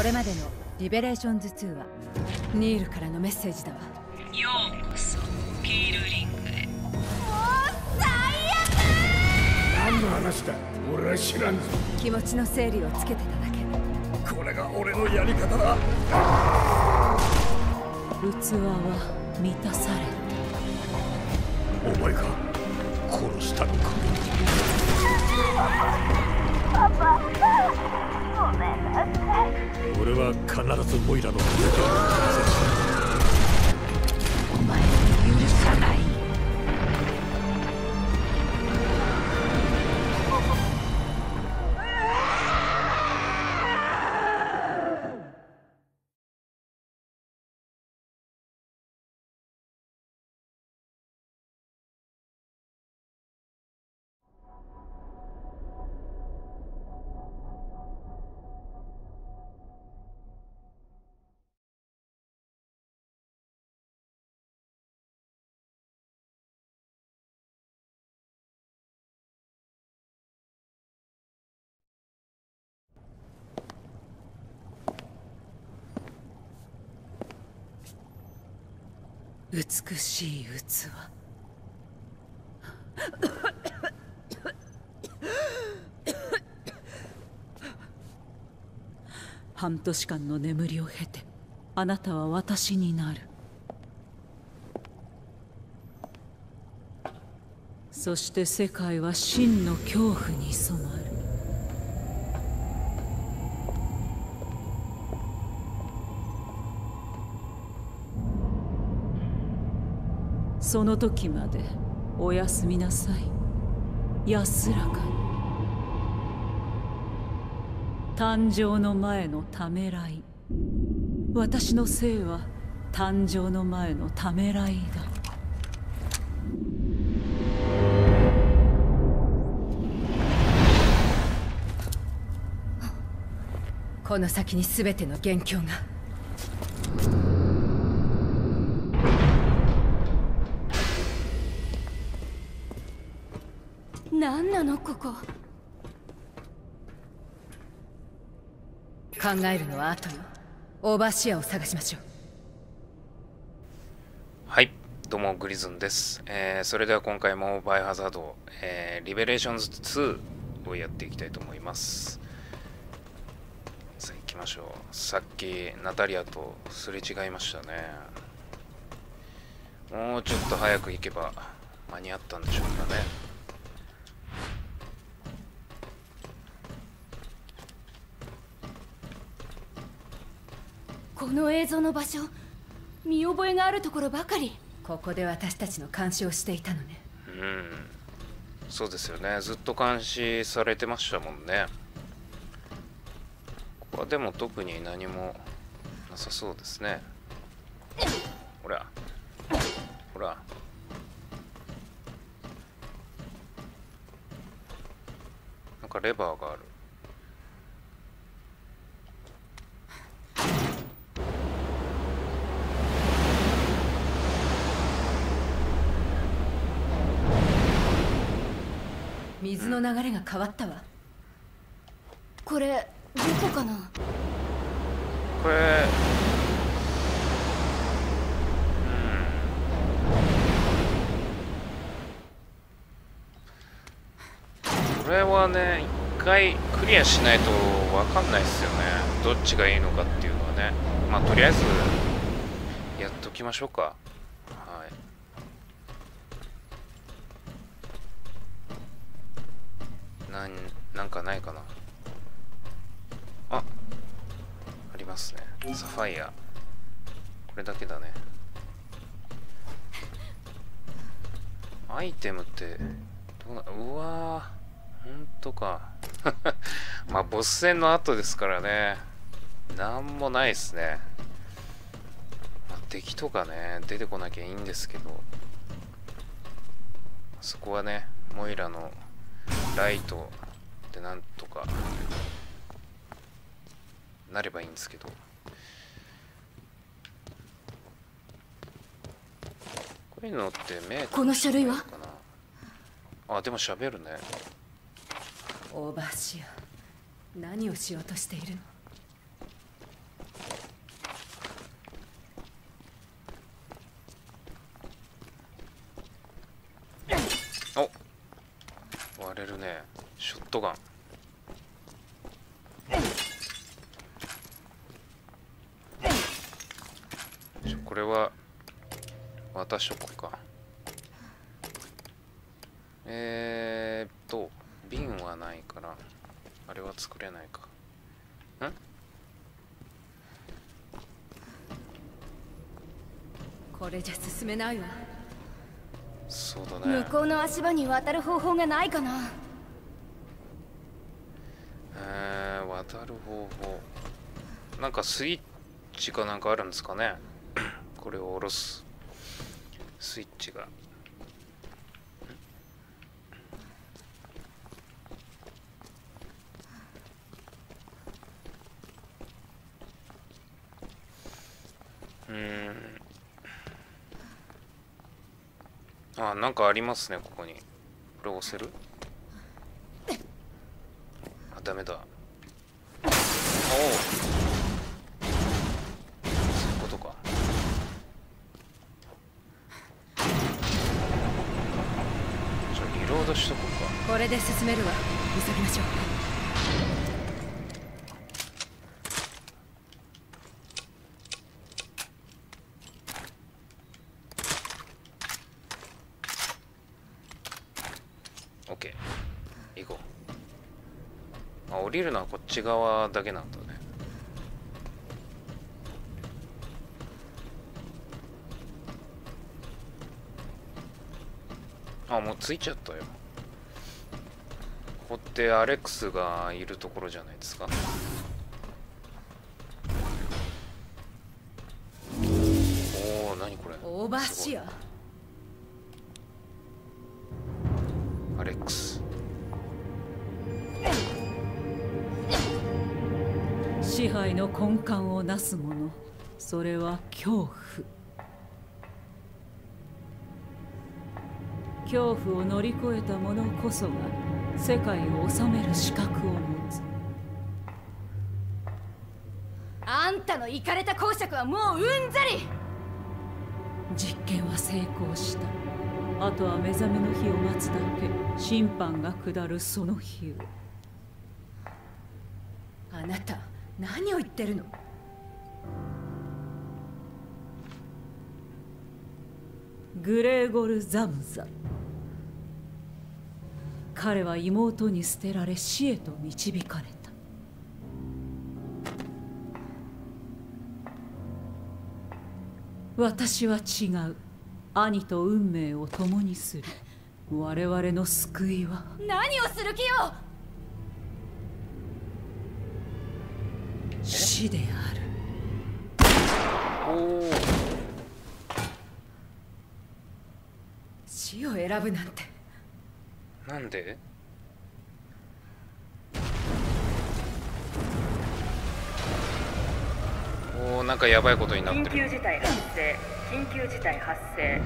これまでのリベレーションズ2はニールからのメッセージだわ。ようこそピールリングへ。もう最悪。何の話だ、俺は知らんぞ。気持ちの整理をつけてただけ。これが俺のやり方だ。器は満たされた。お前か、殺したのか。パパごめんなさい。俺は必ずモイラの手でお前を許さない。美しい器。半年間の眠りを経て、あなたは私になる。そして世界は真の恐怖に染まる。その時までおやすみなさい、安らかに。誕生の前のためらい。私の性は誕生の前のためらいだ。この先に全ての元凶が。何なのここ。考えるのは後よ。オーバーシアを探しましょう。はい、どうもグリズンです。それでは今回もバイオハザード、リベレーションズ2をやっていきたいと思います。さあ行きましょう。さっきナタリアとすれ違いましたね。もうちょっと早く行けば間に合ったんでしょうかね。この映像の場所、見覚えがあるところばかり。ここで私たちの監視をしていたのね。うん、そうですよね。ずっと監視されてましたもんね。ここはでも特に何もなさそうですね。ほらほら、なんかレバーがある。水の流れが変わったわ。これどこかな。これ、うん、これはね、一回クリアしないとわかんないですよね。どっちがいいのかっていうのはね。まあとりあえずやっときましょうか。なんかないかな。あ、ありますね。サファイア。これだけだね。アイテムってどうな、うわー、ほんとか。まあボス戦の後ですからね。なんもないですね。まあ、敵とかね、出てこなきゃいいんですけど。そこはね、モイラのライトでなんとかなればいいんですけど。こういうのって目、この書類は。あ、でも喋るね。オーバーシア、何をしようとしているの。ショットガン。これは渡しとこうか。瓶はないからあれは作れないか。ん？これじゃ進めないわ。そうだね。向こうの足場に渡る方法がないかな。渡る方法。なんかスイッチかなんかあるんですかね。これを下ろすスイッチが。あ、なんかありますね、ここに。これ押せる？あ、ダメだ。おお。そういうことか。じゃあリロードしとこうか。これで進めるわ。急ぎましょう。降りるのはこっち側だけなんだね。あ、もう着いちゃったよ。ここってアレックスがいるところじゃないですか。おお、何これ。オーバーシア。アレックス。支配の根幹をなすもの、それは恐怖。恐怖を乗り越えた者こそが世界を治める資格を持つ。あんたのイカれた公爵はもううんざり。実験は成功した。あとは目覚めの日を待つだけ。審判が下るその日を。あなた何を言ってるの？グレーゴル・ザムザ。彼は妹に捨てられ死へと導かれた。私は違う。兄と運命を共にする。我々の救いは。何をする気よ。死である。おお。死を選ぶなんて。なんで？おお、なんかやばいことになってる。緊急事態発生。緊急事態発生。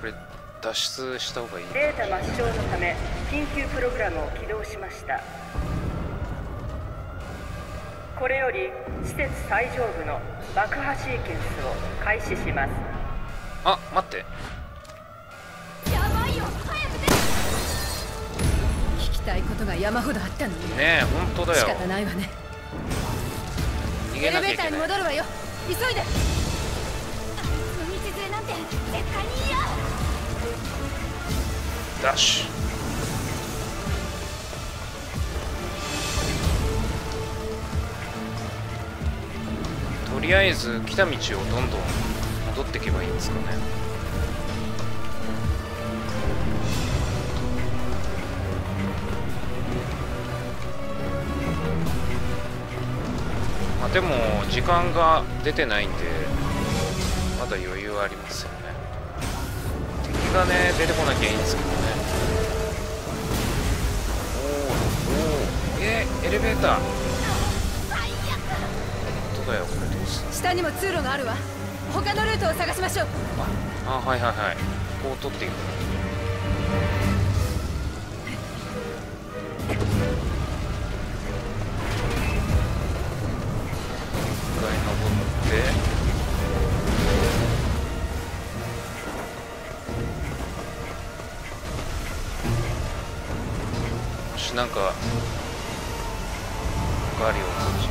これ脱出した方がいい。データ抹消のため緊急プログラムを起動しました。これより施設最上部の爆破シーケンスを開始します。あ、待って、やばいよ、早く出て。聞きたいことが山ほどあったのにねえ、本当だよ。仕方ないわね。逃げなきゃいけない。エレベーターに戻るわよ、急いで。あいつの道杖なんて絶対に嫌。ダッシュ。とりあえず来た道をどんどん戻っていけばいいんですかね。まあでも時間が出てないんでまだ余裕ありますよね。敵がね出てこなきゃいいんですけどね。おーおー、エレベーター。本当だよ、これ。下にも通路があるわ。他のルートを探しましょう。あ、はいはいはい。こう取っていく。これ登って。よし、なんかあるよ、こっち。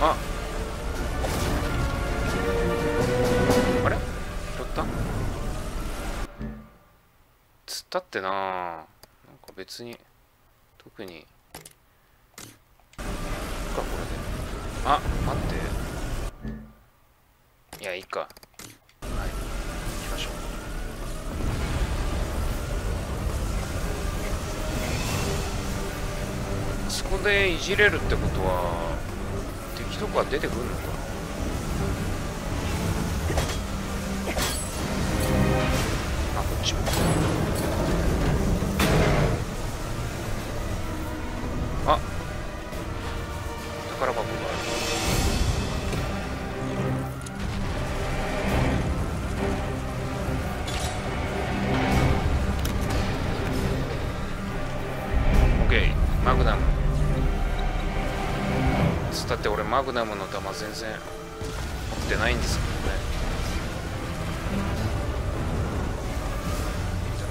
あっ、あれ拾った、釣ったってな。なんか別に特にか、これで。あ、待って、いや、いいか。そこでいじれるってことは敵とか出てくるのかな。あ、こっちも。あ、宝箱がある。オッケー、マグナム。だって俺マグナムの弾全然持ってないんですけどね。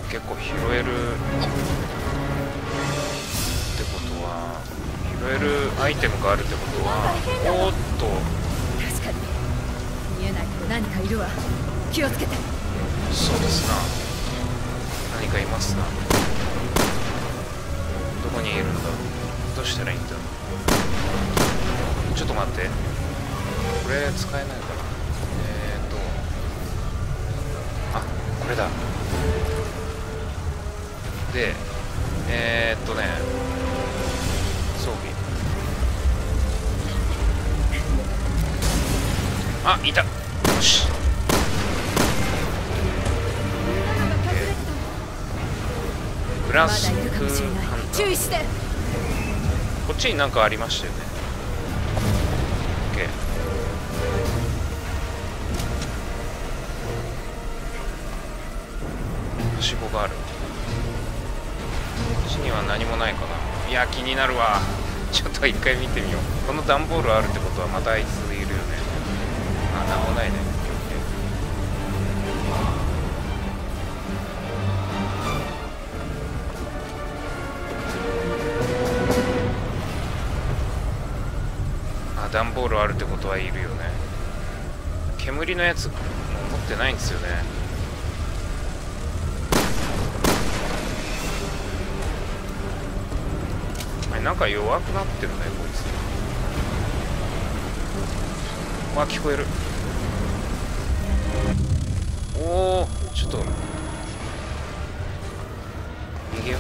でも結構拾えるってことは、拾えるアイテムがあるってことは、おっと、確かに見えないけど何かいるわ、気をつけて。そうですな、何かいますな。どこにいるんだ、どうしたらいいんだ。ちょっと待って、これ使えないかな。あ、これだ。でね、装備。あ、いた。よし、ブラスクハンター。注意して。こっちになんかありましたよね。はしごがある。こっちには何もないかな。いや、気になるわ。ちょっと一回見てみよう。この段ボールあるってことはまたあいついるよね。あ、何もないね。段ボールあるってことはいるよね。煙のやつ持ってないんですよね。あれ、なんか弱くなってるね、こいつ。あ、聞こえる。おお、ちょっと逃げよ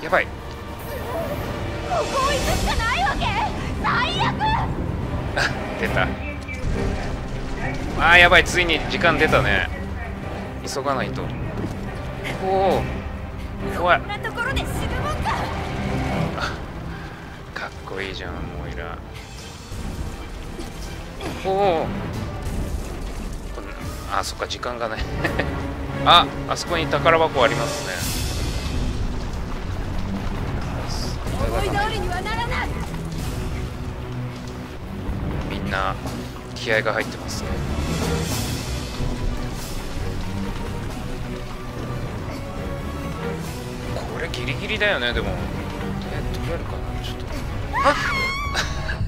う。やばい、ここ行くしかないわけ。最悪。出た。あー、やばい、ついに時間出たね。急がないと。おお、怖い。こんなところで死ぬもんか。かっこいいじゃん、モイラ。おお、あ、そっか、時間がね。あ、あそこに宝箱ありますね。みんな気合が入ってますね。これギリギリだよね。でも取れるかな、ちょっ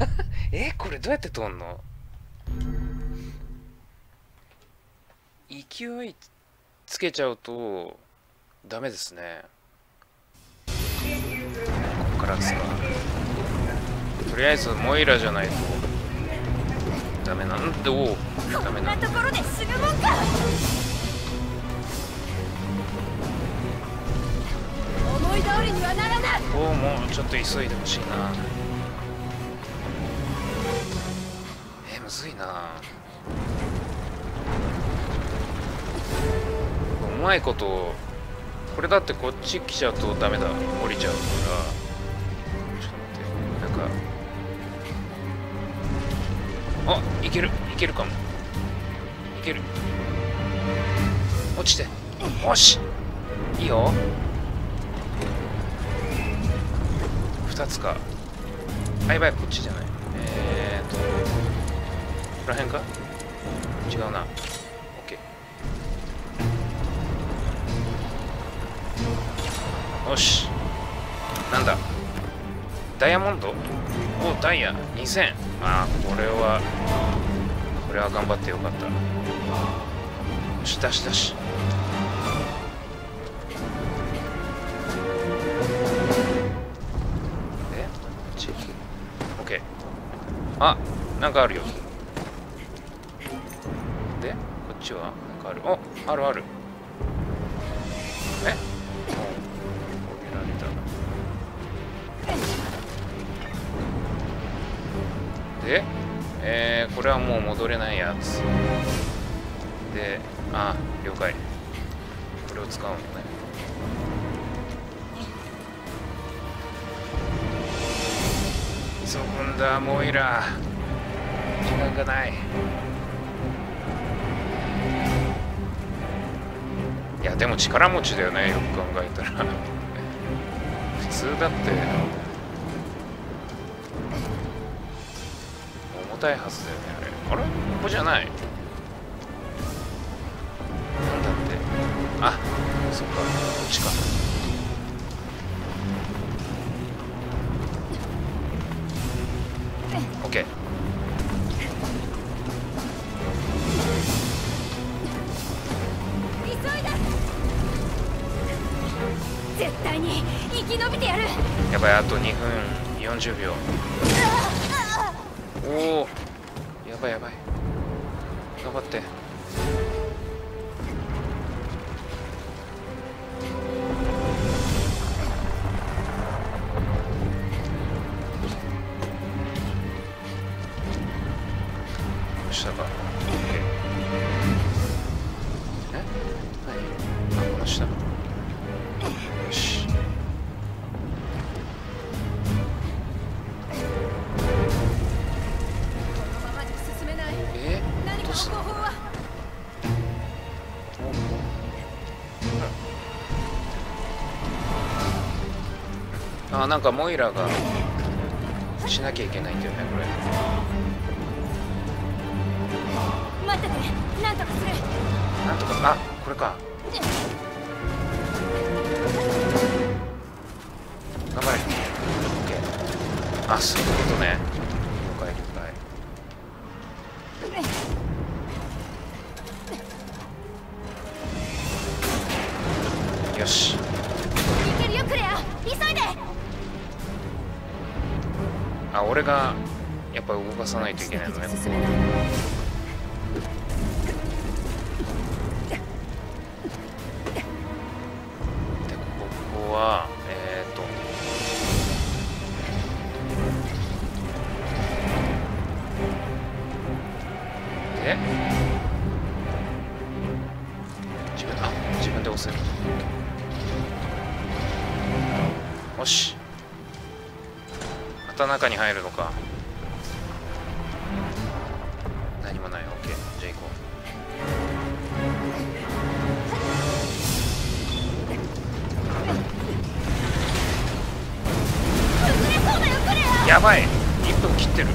と。あこれどうやって取んの。勢いつけちゃうとダメですね。とりあえずモイラじゃないとダメなんで。お、ダメなんだ。おお、もうちょっと急いでほしいな。むずいな。うまいこと、これだってこっち来ちゃうとダメだ、降りちゃうから。あ、いける、いけるかも。いける。落ちて。よし。いいよ。2つか。あ、やばい、こっちじゃない。こら辺か、違うな。 OK、 よし。なんだダイヤモンド、おダイヤ2000。あー、これは頑張ってよかった。よし、出し出し。OK、 あ、なんかあるよ。で、こっちはなんかある。お、あるある。え、で、これはもう戻れないやつで、あ、了解。これを使うのね。急ぐんだ、モイラ。時間がない。いや、でも力持ちだよね、よく考えたら。普通だって。重たいはずだよね、あれ。ここじゃない。なんだって。あ、そっか、こっちか。オッケー。急いだ。絶対に生き延びてやる。やばい、あと2分40秒。おお、やばいやばい、頑張って。どうしたか。 OK、 え、何、あ、この下。よし、あ、なんかモイラがしなきゃいけないんだよね、これ。待ってて、なんとかする。なんとか、あ、これか。頑張れ。オッケー。あ、そういうことね。了解了解。よし。いけるよ、クレア。急いで。あ、俺がやっぱ動かさないといけないのね。で、ここはで、自分で押せる。よし、また中に入るのか。何もない。 OK、 じゃあ行こう。やばい、1分切ってる。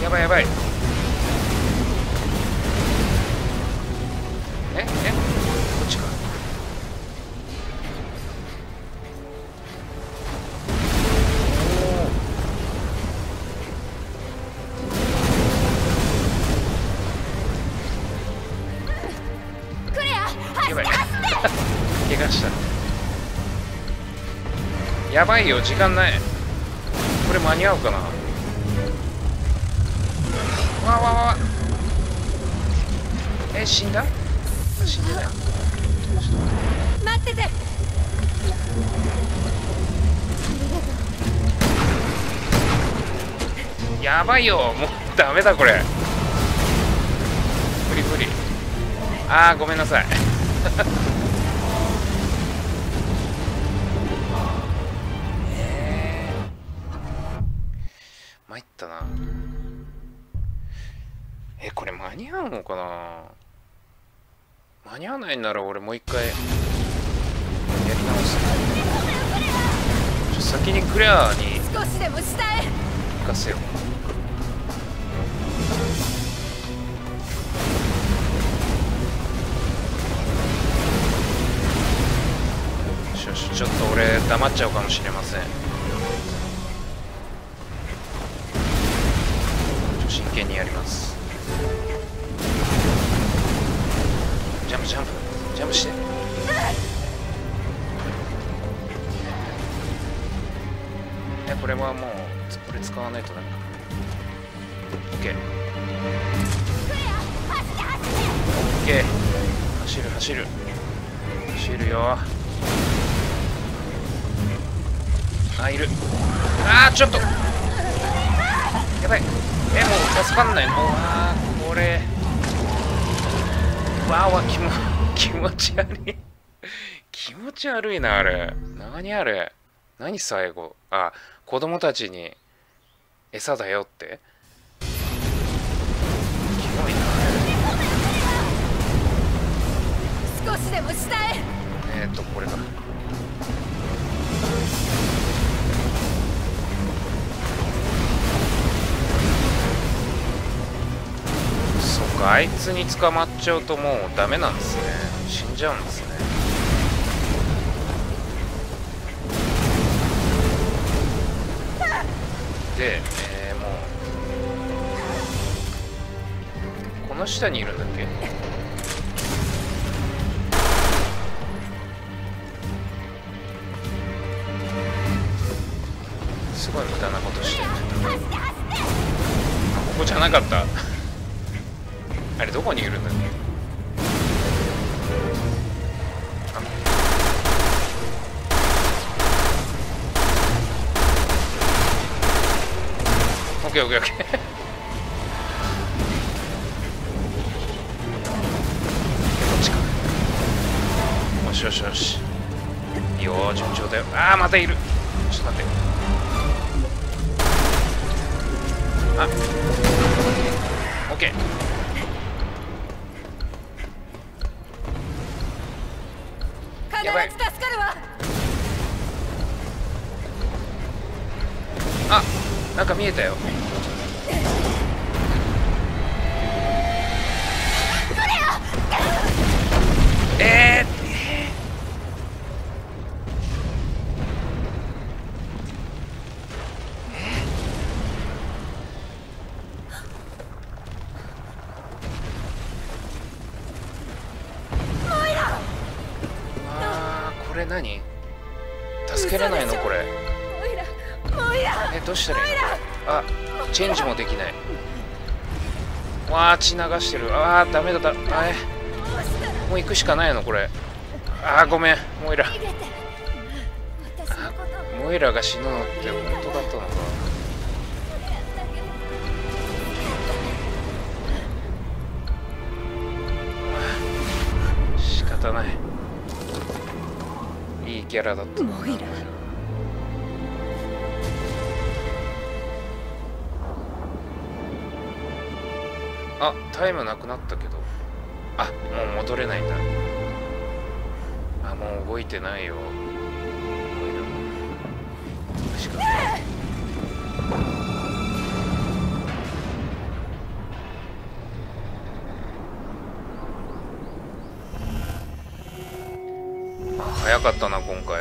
やばいやばい。やばいよ、時間ない。これ間に合うかな。わわわわ。え、死んだ？死んでない。待ってて。やばいよ、もうダメだこれ。無理無理。あー、ごめんなさい。参ったな。え、これ間に合うのかな。間に合わないなら俺もう一回やり直す。先にクレアに行かせよう。ちょっと俺黙っちゃうかもしれません。真剣にやります。ジャンプジャンプジャンプして。え、これはもうこれ使わないとダメか。 OK、 走る走る走るよ。あ、いる。あー、ちょっとやばい。え、もう助かんないの。あー、これわーわ、気持ち悪い気持ち悪いな。あれ何、あれ何、最後。あ、子供たちに餌だよって。キモいなあれ。少しでも下へ。これか。そっか、あいつに捕まっちゃうともうダメなんですね。死んじゃうんですね。で、もうこの下にいるんだっけ。すごい無駄なことしてる。あ、ここじゃなかったあれどこにいるんだっけ。オッケーオッケーオッケーこっちか。よしよしよし、いいよ、順調だよ。ああ、またいる。ちょっと待って。あ、オッケー。やばい、助かるわ。あ、なんか見えたよ。これ何、助けられないのこれ。どうしたらいいのこれ。あ、チェンジもできない。わあ、血流してる。ああ、ダメだった。もう行くしかないのこれ。ああ、ごめんモイラ。モイラが死ぬのって本当だったのか。仕方ない、いいキャラだった。モイラ。あ、タイムなくなったけど。あ、もう戻れないんだ。あ、もう動いてないよ。モイラも。惜しかった。早かったな今回。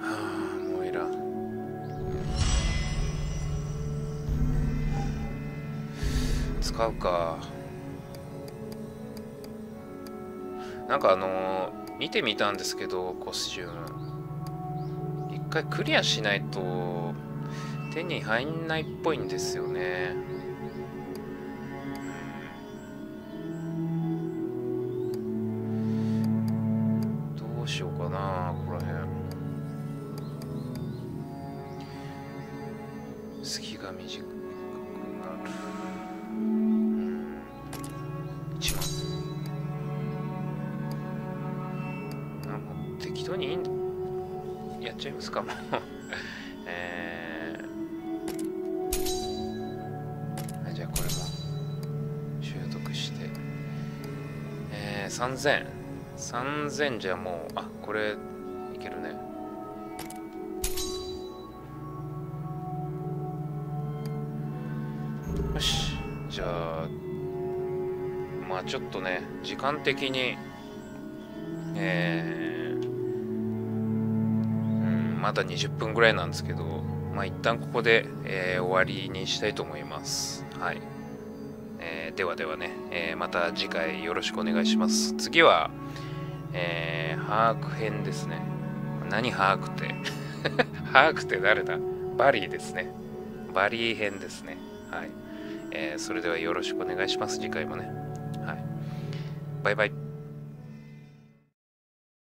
はあ、モイラ。使うか。なんか見てみたんですけど、コスチューム一回クリアしないと手に入んないっぽいんですよね。隙が短くなる。1万。なんか適当にやっちゃいますかも、じゃあこれも習得して、3000。3000じゃもう、あ、これいけるね。じゃあまあちょっとね時間的にまだ20分ぐらいなんですけど、まあ一旦ここで、終わりにしたいと思います。はい、ではではね、また次回よろしくお願いします。次は、ハーク編ですね。何ハークってハークって誰だ？バリーですね。バリー編ですね。はい、それではよろしくお願いします。次回もね。はい、バイバイ。